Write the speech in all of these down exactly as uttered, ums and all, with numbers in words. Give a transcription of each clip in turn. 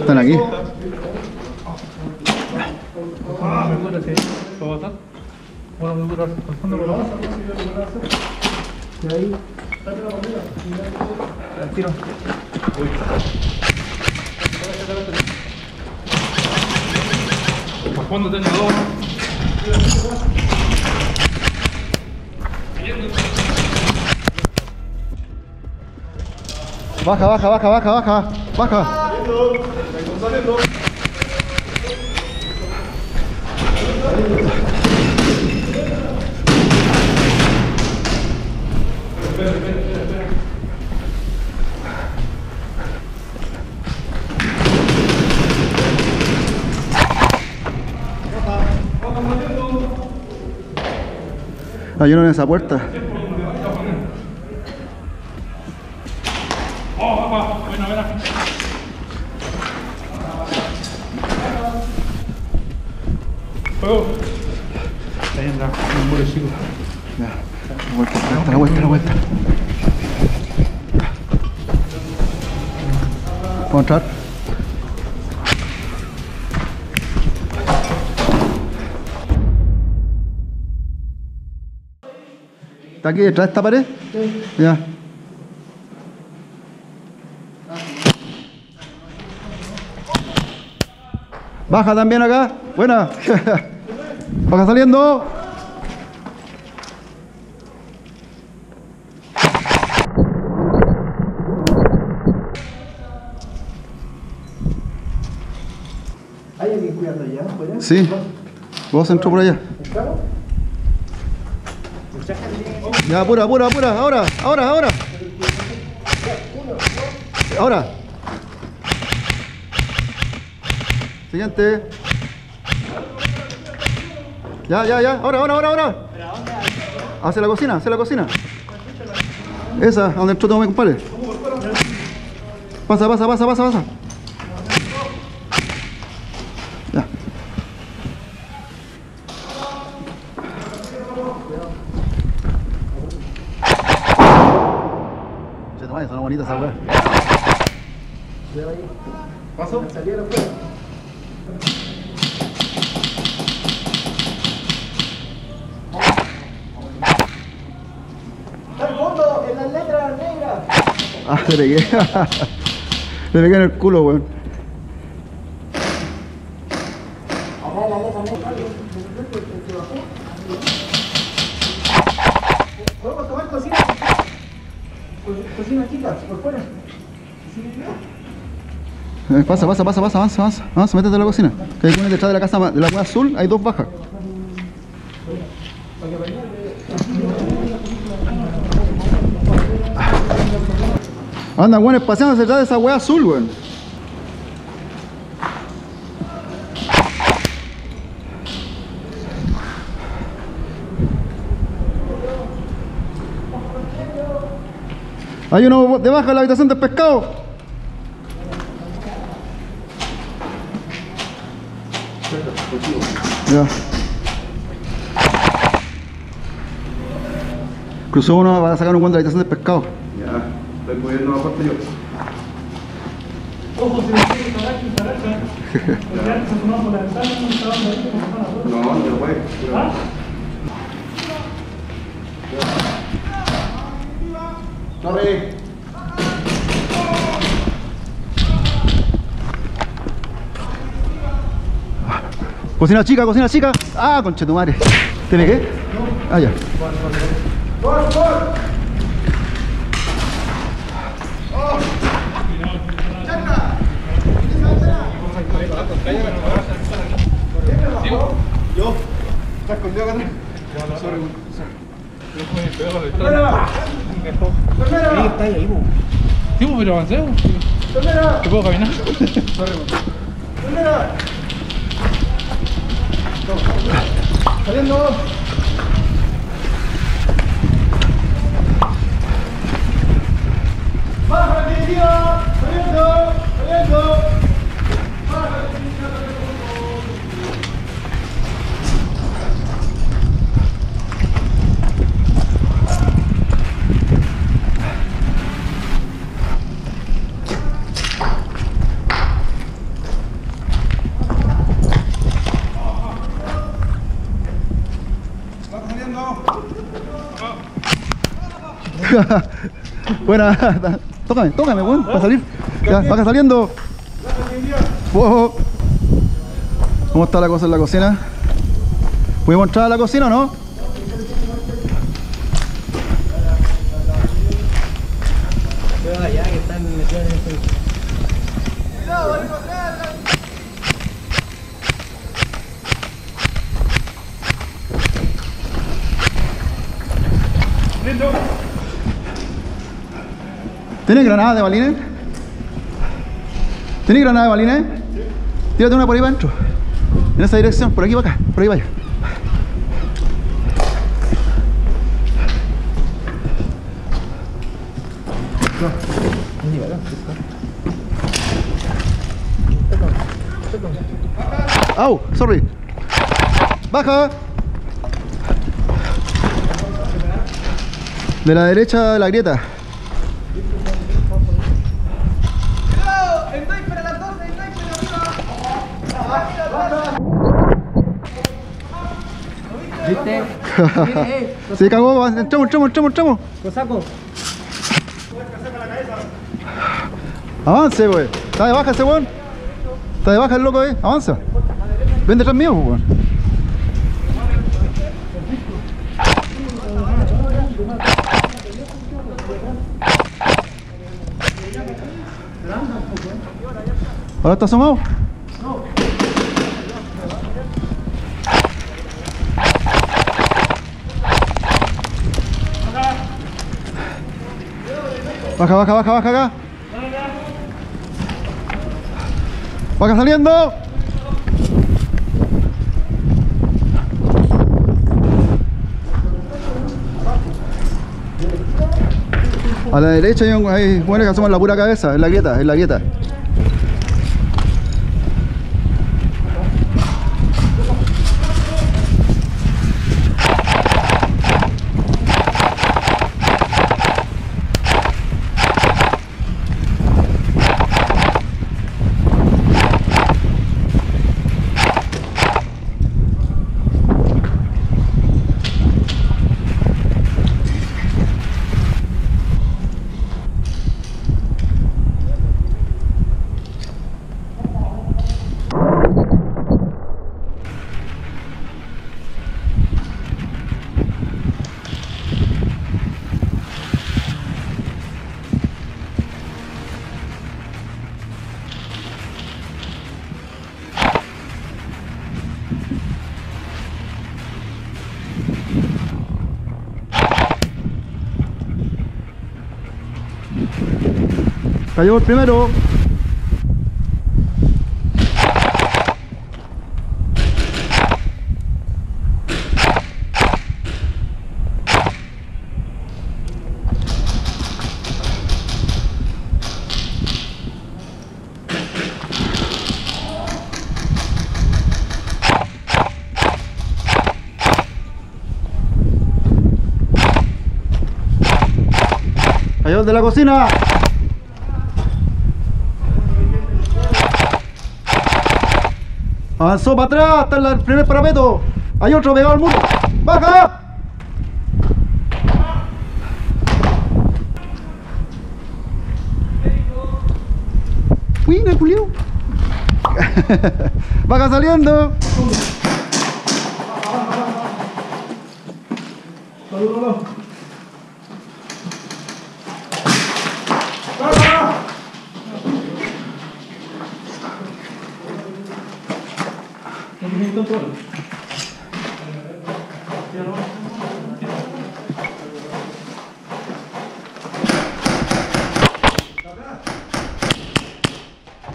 Están aquí. Cuando tenga dos. Baja, baja, baja, baja, baja, baja. Hay uno en esa puerta. Vamos a entrar. ¿Está aquí detrás de esta pared? Sí. Ya. Baja también acá. Buena. Baja saliendo. Sí, vos entró por allá. Ya, apura, apura, apura, ahora, ahora, ahora. Ahora. Siguiente. Ya, ya, ya, ahora, ahora, ahora, ahora. Hacia la cocina, hacia la cocina. Esa, donde entró todo mi compadre. Pasa, pasa, pasa, pasa, pasa. ¿Pasó? Está el gordo en las letras negras. Ah, le pegué. Le pegué en el culo, weón. ¿Podemos tomar cocina? Cocina chica, por fuera. Pasa, pasa, pasa, pasa, avanza, avanza, avanza, métete a la cocina. Que hay una detrás de la casa de la cueva azul, hay dos bajas. Anda, weón, es paseando detrás de esa hueá azul, weón. Hay uno debajo de la habitación del pescado. Ya. Cruzó uno para sacar un cuento de la habitación de pescado. Ya, estoy moviendo la parte yo. Ojo, si me quiere instalar, que instalar, ¿eh? Porque antes se tomaba por la ventana, no estaba por ahí, como estaba por ahí. No, no, güey. ¿Ah? Ya. ¡Corre! Cocina chica, cocina chica. Ah, conchetumare. ¿Te pegué? Ah, ya. Yo. ¿Estás escondido acá atrás? Está ahí, bo. Sí, bo, pero avancé, bo. ¿Te puedo caminar? ¡Saliendo! ¡Baja la definitiva! ¡Saliendo! ¡Saliendo! ¡Baja la definitiva! ¡Saliendo! Buena, tócame, tócame, weón, para salir. Ya, baja saliendo. Wow. ¿Cómo está la cosa en la cocina? ¿Podemos entrar a la cocina o no? ¿Tienes granadas de balines? ¿Tienes granadas de balines? Sí. Tírate una por ahí para adentro. En esa dirección, por aquí para acá, por ahí vaya. ¡Au! Sorry. ¡Baja! De la derecha de la grieta. ¿Viste? Se cagó, entramos, entramos, entramos, entramos. Cosaco. Avance, wey. Está de baja ese weón. Está de baja el loco, eh. Avanza. Ven detrás mío, weón. ¿Ahora está asomado? Baja, baja, baja, baja acá. Baja saliendo. A la derecha hay, un, hay buenos que asoman la pura cabeza, en la grieta, en la grieta. Cayó el primero. Cayó el de la cocina. Avanzó para atrás, hasta el primer parapeto. Hay otro pegado al muro. ¡Baja! ¡Uy, no culiao! ¡Baja saliendo!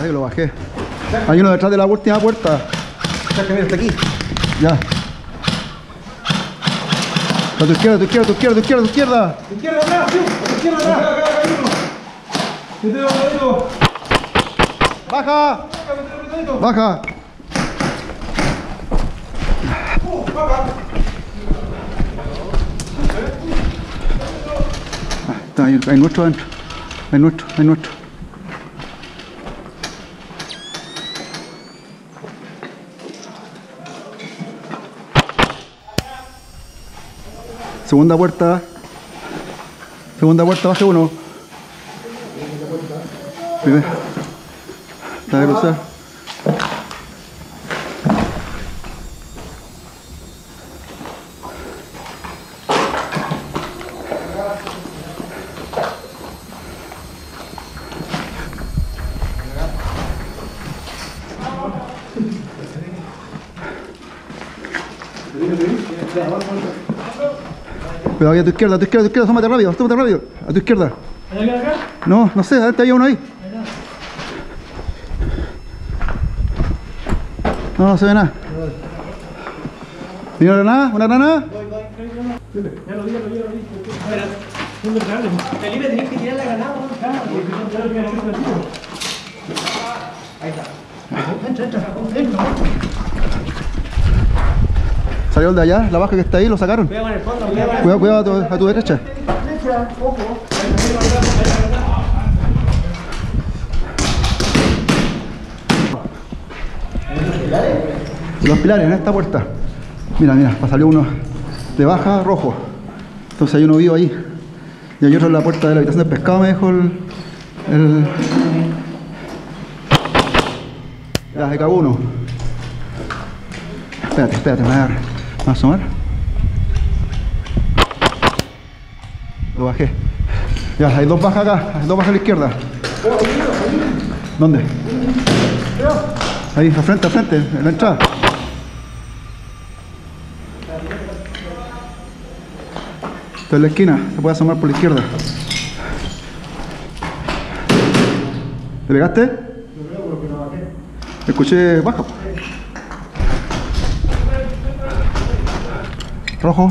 Ahí lo bajé. Hay uno detrás de la última puerta. Está aquí. Ya. A tu izquierda, tu izquierda, tu izquierda, tu izquierda, tu izquierda. Tu izquierda atrás, tu izquierda atrás. Yo te lo baja. Baja. Hay, hay nuestro adentro, hay nuestro, hay nuestro. Segunda puerta. Segunda vuelta, baje uno. Primera. Dale, cruzar. Cuidado ahí a tu izquierda, a tu izquierda, a tu izquierda, asómate rápido, asómate rápido, a tu izquierda. ¿Allá, acá? No, no sé, adelante había uno ahí. Allá. No, no se ve nada. ¿Tiene una granada? ¿Una granada? Voy, voy, voy. Ya lo vi, ya lo vi, ya lo vi. Felipe, tenés que tirar la granada, ¿no? Ahí está. Entra, entra, entra. Salió el de allá, la baja que está ahí, lo sacaron. Cuidado, cuidado, cuidado a, tu, a tu derecha. Los pilares en esta puerta. Mira, mira, salió uno de baja, rojo. Entonces hay uno vivo ahí. Y hay otro en la puerta de la habitación del pescado, me dejó el... el... Ya, se cagó uno. Espérate, espérate, me voy a, me voy a asomar. Lo bajé. Ya, hay dos bajas acá, hay dos bajas a la izquierda. ¿Dónde? Ahí, al frente, al frente, en la entrada. Está en la esquina, se puede asomar por la izquierda. ¿Te pegaste? No creo, porque no bajé. Escuché baja. Rojo.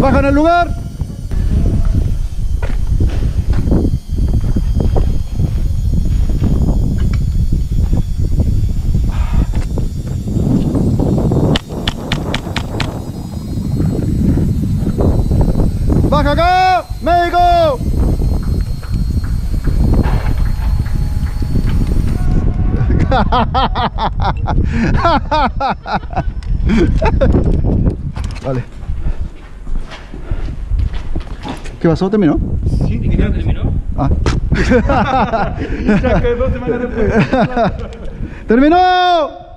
¡Bajan al lugar! ¡Baja acá! ¡Médico! Vale. ¿Qué pasó? ¿Terminó? Sí, creo que terminó. Ah. Chaca, dos semanas después. ¡Terminó!